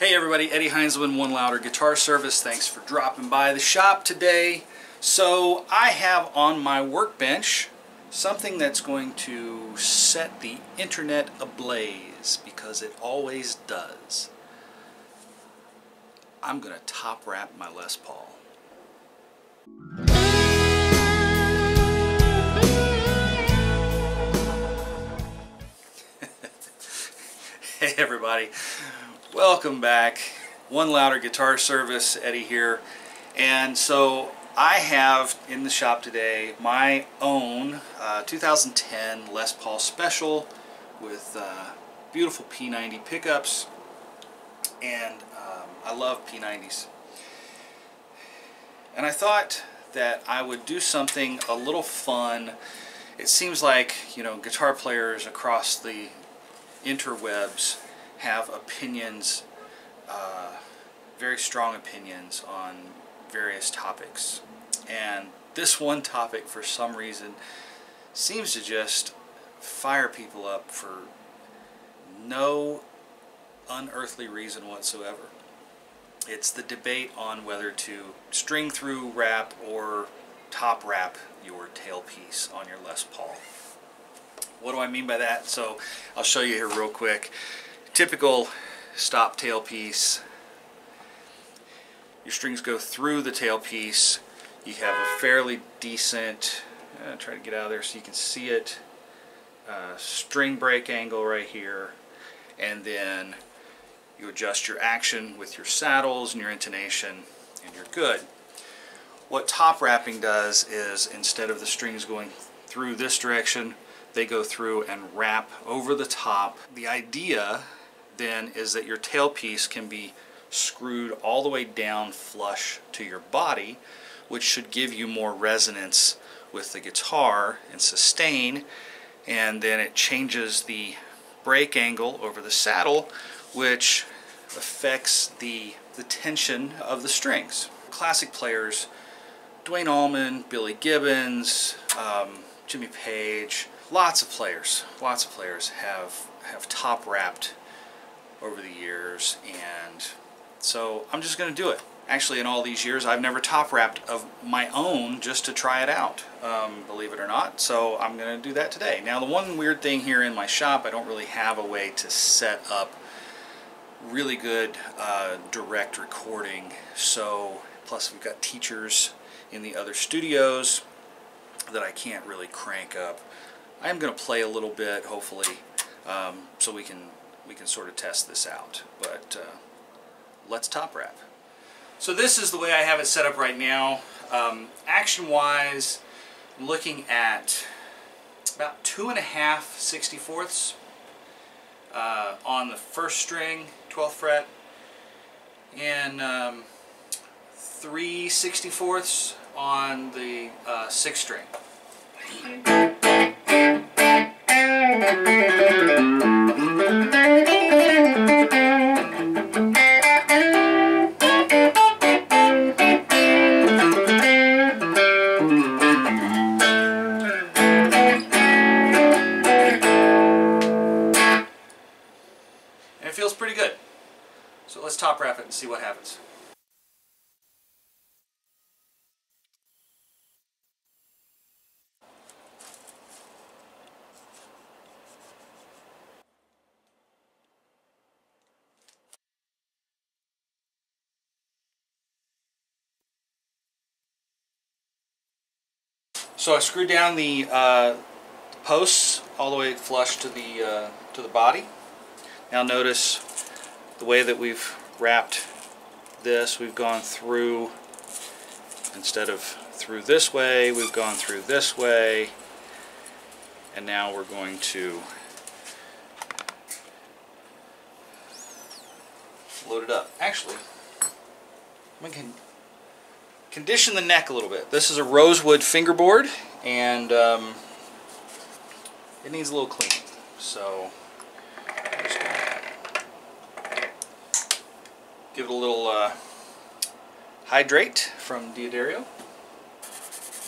Hey everybody, Eddie Heinzelman, One Louder Guitar Service. Thanks for dropping by the shop today. So I have on my workbench something that's going to set the internet ablaze, because it always does. I'm going to top wrap my Les Paul. Hey everybody. Welcome back. One Louder Guitar Service, Eddie here. And so I have in the shop today my own 2010 Les Paul Special with beautiful P90 pickups, and I love P90s. And I thought that I would do something a little fun. It seems like, you know, guitar players across the interwebs have opinions, very strong opinions on various topics, and this one topic for some reason seems to just fire people up for no unearthly reason whatsoever. It's the debate on whether to string through wrap or top wrap your tailpiece on your Les Paul. What do I mean by that? So I'll show you here real quick. Typical stop tailpiece, your strings go through the tailpiece. You have a fairly decent, try to get out of there so you can see it, string break angle right here, and then you adjust your action with your saddles and your intonation, and you're good. What top wrapping does is, instead of the strings going through this direction, they go through and wrap over the top. The idea then is that your tailpiece can be screwed all the way down flush to your body, which should give you more resonance with the guitar and sustain, and then it changes the break angle over the saddle, which affects the tension of the strings. Classic players, Duane Allman, Billy Gibbons, Jimmy Page, lots of players have top wrapped over the years, and so I'm just going to do it. Actually, in all these years, I've never top wrapped of my own just to try it out, believe it or not, so I'm going to do that today. Now, the one weird thing here in my shop, I don't really have a way to set up really good direct recording, so plus we've got teachers in the other studios that I can't really crank up. I am going to play a little bit, hopefully, so we can sort of test this out, but let's top wrap. So this is the way I have it set up right now. Action-wise, I'm looking at about 2 1/2 64ths on the first string, 12th fret, and 3 64ths on the 6th string. Top wrap it and see what happens. So I screwed down the posts all the way flush to the body. Now notice the way that we've wrapped this, we've gone through, instead of through this way, we've gone through this way, and now we're going to load it up. Actually, we can condition the neck a little bit. This is a rosewood fingerboard, and it needs a little cleaning, so I'm just going to give it a little hydrate from D'Addario.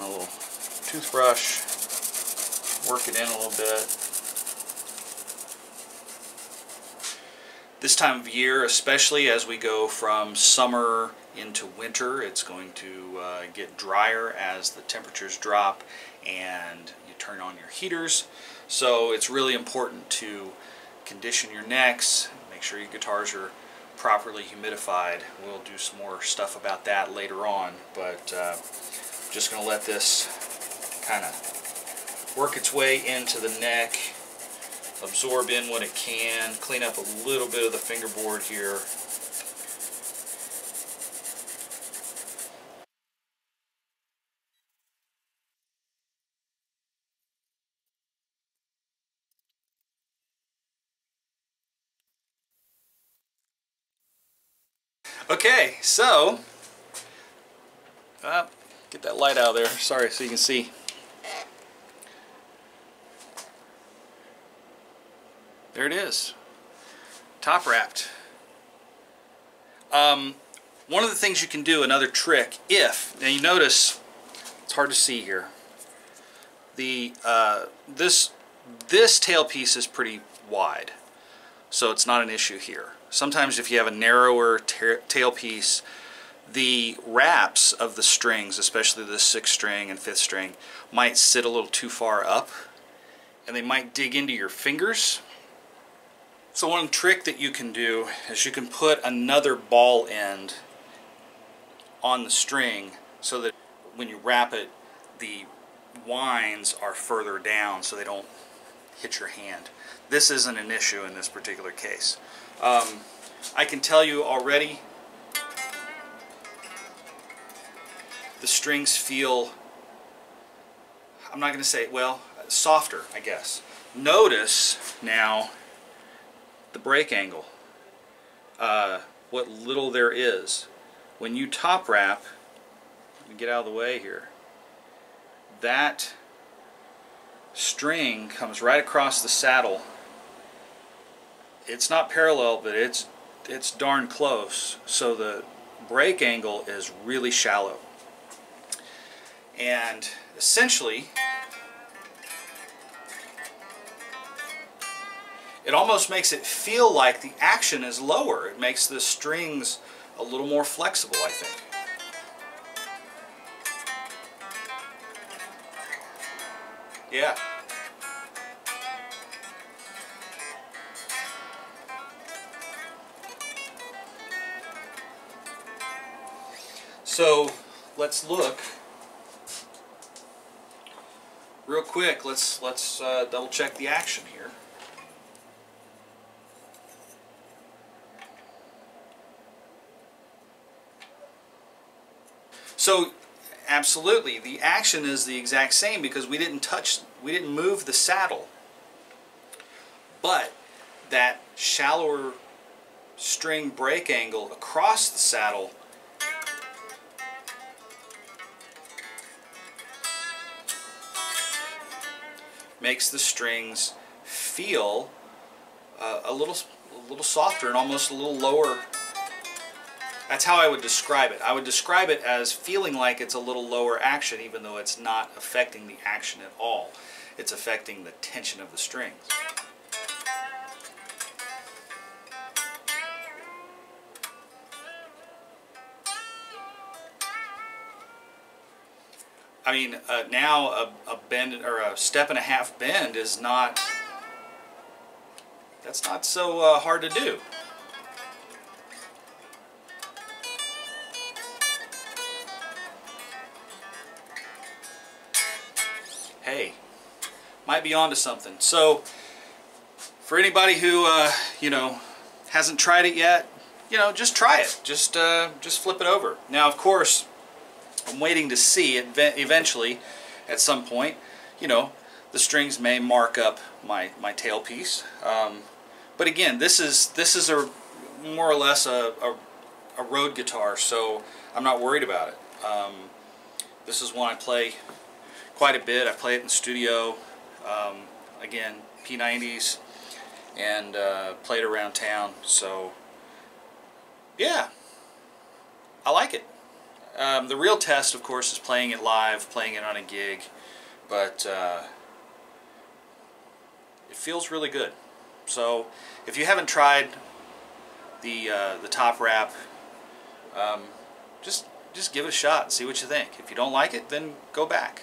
My little toothbrush, work it in a little bit. This time of year, especially as we go from summer into winter, it's going to get drier as the temperatures drop and you turn on your heaters. So it's really important to condition your necks, make sure your guitars are properly humidified. We'll do some more stuff about that later on, but just going to let this kind of work its way into the neck, absorb in what it can, clean up a little bit of the fingerboard here. Okay, so get that light out of there, sorry, so you can see. There it is, top wrapped. One of the things you can do, another trick, if, now you notice, it's hard to see here, the this tailpiece is pretty wide, so it's not an issue here. Sometimes if you have a narrower tailpiece, the wraps of the strings, especially the 6th string and 5th string, might sit a little too far up, and they might dig into your fingers. So one trick that you can do is you can put another ball end on the string so that when you wrap it, the winds are further down so they don't hit your hand. This isn't an issue in this particular case. I can tell you already the strings feel, I'm not going to say, well, softer, I guess. Notice now the break angle, what little there is. When you top wrap, let me get out of the way here, that string comes right across the saddle. It's not parallel, but it's darn close, so the break angle is really shallow. And essentially, it almost makes it feel like the action is lower. It makes the strings a little more flexible, I think. Yeah. So let's look real quick. Let's double check the action here. So, absolutely, the action is the exact same because we didn't move the saddle. But that shallower string break angle across the saddle makes the strings feel a little softer and almost a little lower. That's how I would describe it. I would describe it as feeling like it's a little lower action, even though it's not affecting the action at all. It's affecting the tension of the strings. I mean, now a bend or a step and a half bend is not, that's not so hard to do. Hey, might be onto something. So, for anybody who you know, hasn't tried it yet, you know, just try it. Just flip it over. Now, of course, I'm waiting to see it eventually, at some point. You know, the strings may mark up my tailpiece. But again, this is a more or less a road guitar, so I'm not worried about it. This is one I play quite a bit. I play it in the studio, again, P90s, and play it around town. So yeah, I like it. The real test, of course, is playing it live, playing it on a gig, but it feels really good. So if you haven't tried the top wrap. Just give it a shot and see what you think. If you don't like it, then go back,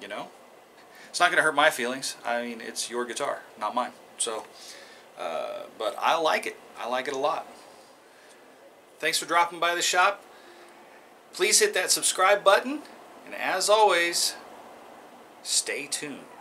you know? It's not going to hurt my feelings. I mean, it's your guitar, not mine. So, but I like it. I like it a lot. Thanks for dropping by the shop. Please hit that subscribe button. And as always, stay tuned.